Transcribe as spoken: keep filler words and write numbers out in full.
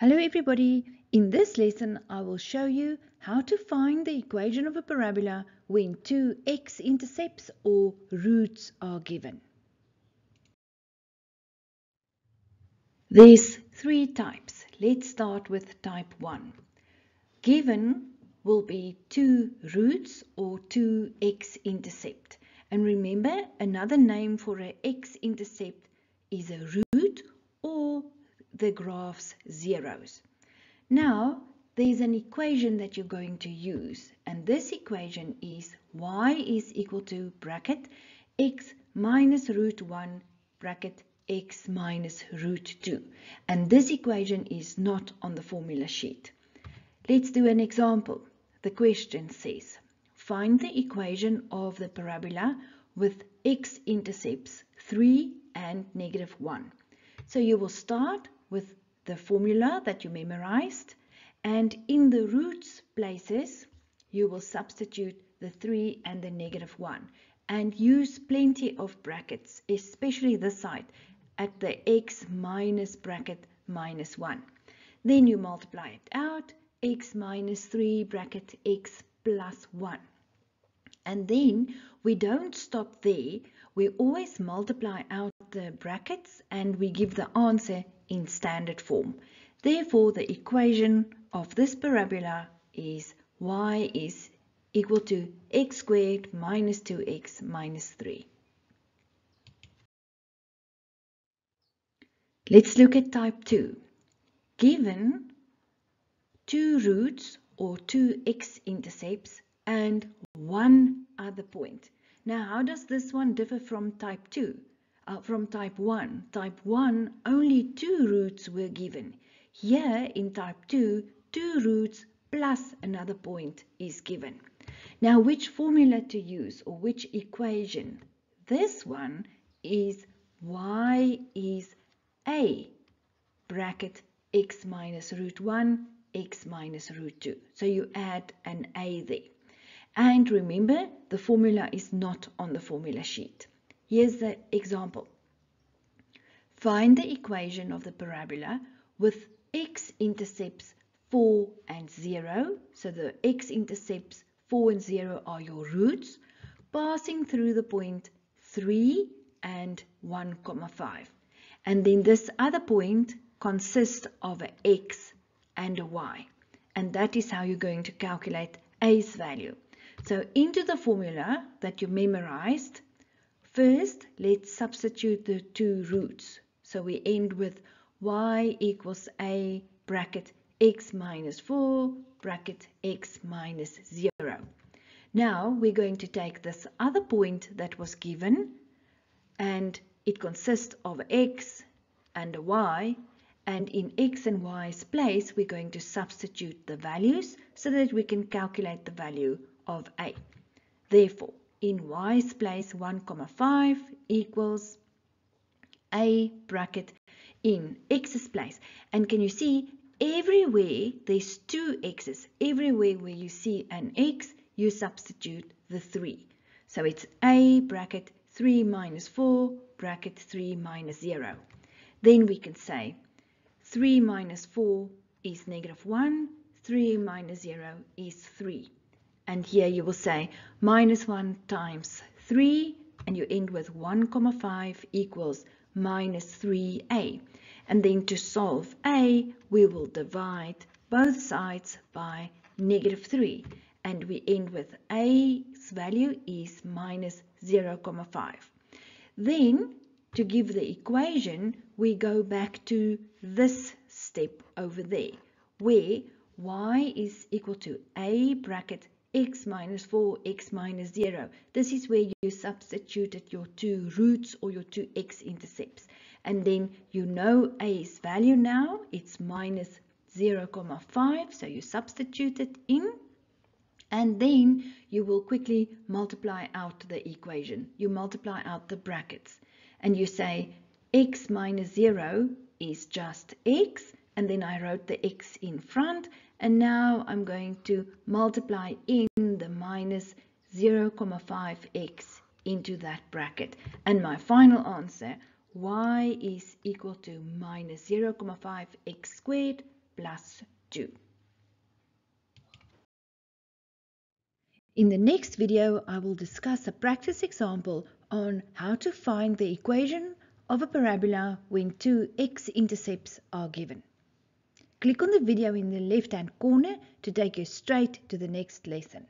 Hello everybody, in this lesson I will show you how to find the equation of a parabola when two x-intercepts or roots are given. There's three types. Let's start with type one. Given will be two roots or two x-intercept. And remember, another name for an x-intercept is a root or the graph's zeros. Now there's an equation that you're going to use, and this equation is y is equal to bracket x minus root one bracket x minus root two, and this equation is not on the formula sheet. Let's do an example. The question says find the equation of the parabola with x-intercepts three and negative one. So you will start with the formula that you memorized, and in the roots places you will substitute the three and the negative one, and use plenty of brackets, especially this side at the x minus bracket minus one. Then you multiply it out, x minus three bracket x plus one, and then we don't stop there. We always multiply out the brackets and we give the answer in standard form. Therefore, the equation of this parabola is y is equal to x squared minus two x minus three. Let's look at type two. Given two roots or two x-intercepts and one other point. Now, how does this one differ from type two? Uh, from type one. Type one, only two roots were given. Here in type two, two roots plus another point is given. Now, which formula to use or which equation? This one is y is a bracket x minus root one, x minus root two. So you add an a there. And remember, the formula is not on the formula sheet. Here's the example. Find the equation of the parabola with x-intercepts four and zero. So the x-intercepts four and zero are your roots, passing through the point three and one comma five. And then this other point consists of an x and a y. And that is how you're going to calculate a's value. So into the formula that you memorized, first, let's substitute the two roots. So we end with y equals a bracket x minus four bracket x minus zero. Now we're going to take this other point that was given, and it consists of x and a y, and in x and y's place we're going to substitute the values so that we can calculate the value of a. Therefore, in y's place, one comma five equals a bracket in x's place. And can you see everywhere there's two x's. Everywhere where you see an x, you substitute the three. So it's a bracket three minus four bracket three minus zero. Then we can say three minus four is negative one, three minus zero is three. And here you will say minus one times three, and you end with one comma five equals minus three a. And then to solve a, we will divide both sides by negative three. And we end with a's value is minus zero comma five. Then, to give the equation, we go back to this step over there, where y is equal to a bracket x minus four, x minus zero. This is where you substituted your two roots or your two x-intercepts. And then you know a's value now. It's minus zero comma five, so you substitute it in. And then you will quickly multiply out the equation. You multiply out the brackets. And you say x minus zero is just x. And then I wrote the x in front. And now I'm going to multiply in the minus zero comma five x into that bracket. And my final answer, y is equal to minus zero comma five x squared plus two. In the next video, I will discuss a practice example on how to find the equation of a parabola when two x-intercepts are given. Click on the video in the left-hand corner to take you straight to the next lesson.